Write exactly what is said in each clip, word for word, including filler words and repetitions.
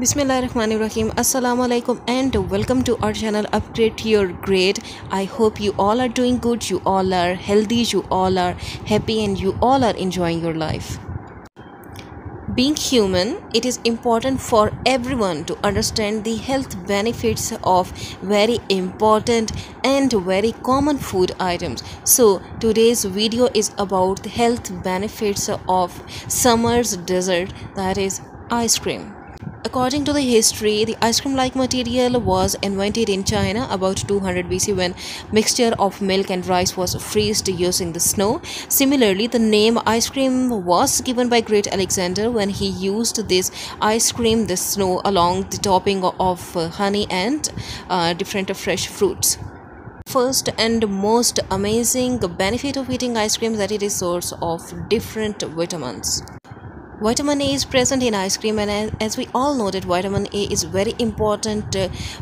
Bismillahirrahmanirrahim. Assalamualaikum and welcome to our channel Upgrade Your Grade. I hope you all are doing good, you all are healthy, you all are happy, and you all are enjoying your life. Being human, it is important for everyone to understand the health benefits of very important and very common food items. So today's video is about the health benefits of summer's dessert, that is ice cream. According to the history, the ice cream-like material was invented in China about two hundred B C when mixture of milk and rice was freezed using the snow. Similarly, the name ice cream was given by Great Alexander when he used this ice cream, the snow, along the topping of honey and uh, different fresh fruits. First and most amazing benefit of eating ice cream is that it is source of different vitamins. Vitamin A is present in ice cream, and as we all know that vitamin A is very important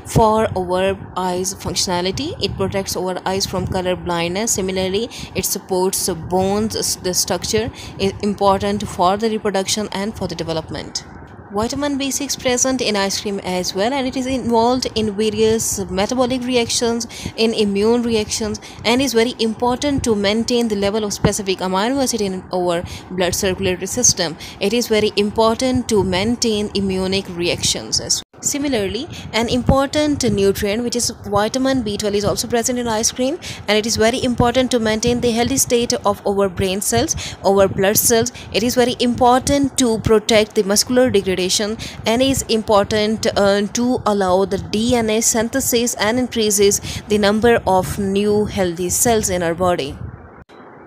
for our eyes functionality. It protects our eyes from color blindness. Similarly, it supports bones, the structure is important for the reproduction and for the development. Vitamin B six present in ice cream as well, and it is involved in various metabolic reactions, in immune reactions, and is very important to maintain the level of specific amino acid in our blood circulatory system. It is very important to maintain immunic reactions as well. Similarly, an important nutrient which is vitamin B twelve is also present in ice cream, and it is very important to maintain the healthy state of our brain cells, our blood cells. It is very important to protect the muscular degradation, and is important uh, to allow the D N A synthesis and increases the number of new healthy cells in our body.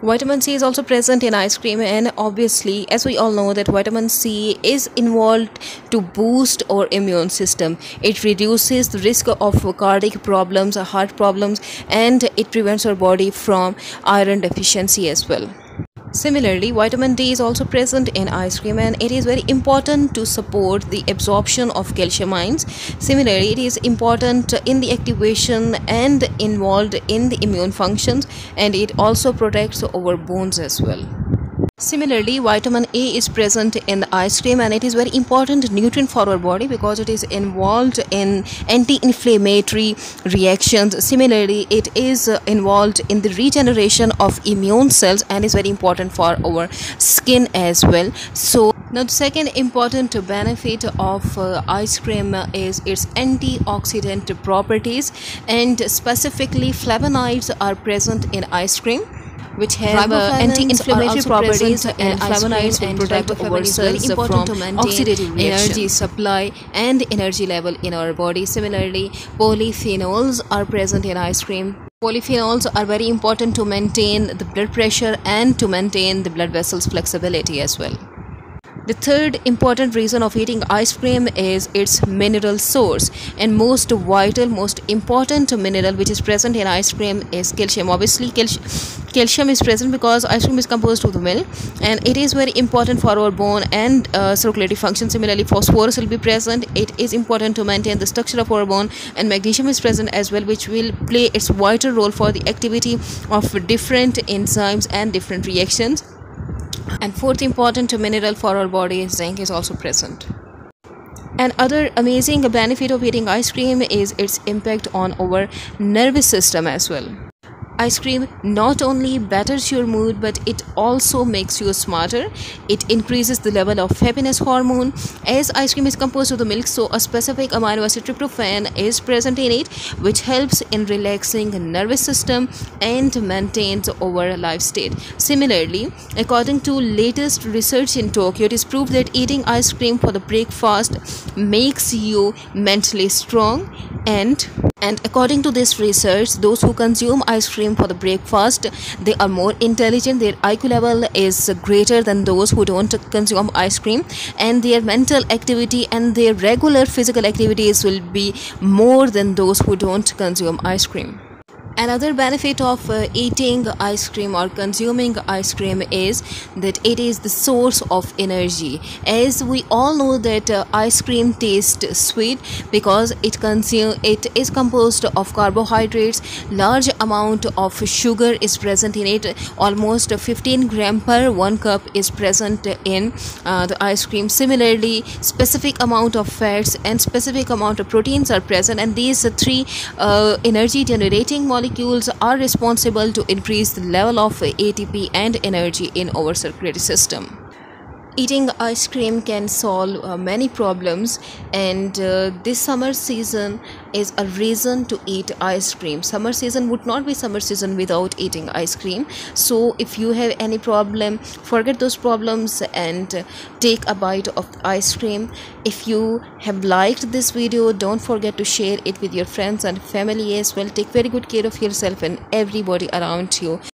Vitamin C is also present in ice cream, and obviously, as we all know, that vitamin C is involved to boost our immune system. It reduces the risk of cardiac problems, heart problems, and it prevents our body from iron deficiency as well. Similarly, vitamin D is also present in ice cream, and it is very important to support the absorption of calcium ions. Similarly, it is important in the activation and involved in the immune functions, and it also protects our bones as well. Similarly, vitamin A is present in the ice cream, and it is very important nutrient for our body because it is involved in anti-inflammatory reactions. Similarly, it is involved in the regeneration of immune cells, and is very important for our skin as well. So now the second important benefit of uh, ice cream is its antioxidant properties, and specifically flavonoids are present in ice cream, which have uh, anti-inflammatory properties, and flavonoids will protect our cells from oxidative reactions, energy supply and energy level in our body. Similarly, polyphenols are present in ice cream. Polyphenols are very important to maintain the blood pressure and to maintain the blood vessels flexibility as well. The third important reason of eating ice cream is its mineral source, and most vital, most important mineral which is present in ice cream is calcium. Obviously, calcium calcium is present because ice cream is composed of the milk, and it is very important for our bone and uh, circulatory function. Similarly, phosphorus will be present. It is important to maintain the structure of our bone, and magnesium is present as well, which will play its vital role for the activity of different enzymes and different reactions. And fourth important mineral for our body is zinc is also present. And other amazing benefit of eating ice cream is its impact on our nervous system as well. Ice cream not only betters your mood, but it also makes you smarter. It increases the level of happiness hormone. As ice cream is composed of the milk, so a specific amino acid tryptophan is present in it, which helps in relaxing the nervous system and maintains our life state. Similarly, according to latest research in Tokyo, it is proved that eating ice cream for the breakfast makes you mentally strong. And And according to this research, those who consume ice cream for the breakfast, they are more intelligent, their I Q level is greater than those who don't consume ice cream, and their mental activity and their regular physical activities will be more than those who don't consume ice cream. Another benefit of uh, eating ice cream or consuming ice cream is that it is the source of energy. As we all know that uh, ice cream tastes sweet because it consume it is composed of carbohydrates. Large amount of sugar is present in it. Almost fifteen grams per one cup is present in uh, the ice cream. Similarly, specific amount of fats and specific amount of proteins are present, and these three uh, energy generating molecules are responsible to increase the level of A T P and energy in our circulatory system. Eating ice cream can solve uh, many problems, and uh, this summer season is a reason to eat ice cream. Summer season would not be summer season without eating ice cream. So if you have any problem, forget those problems and uh, take a bite of ice cream. If you have liked this video, don't forget to share it with your friends and family as well. Take very good care of yourself and everybody around you.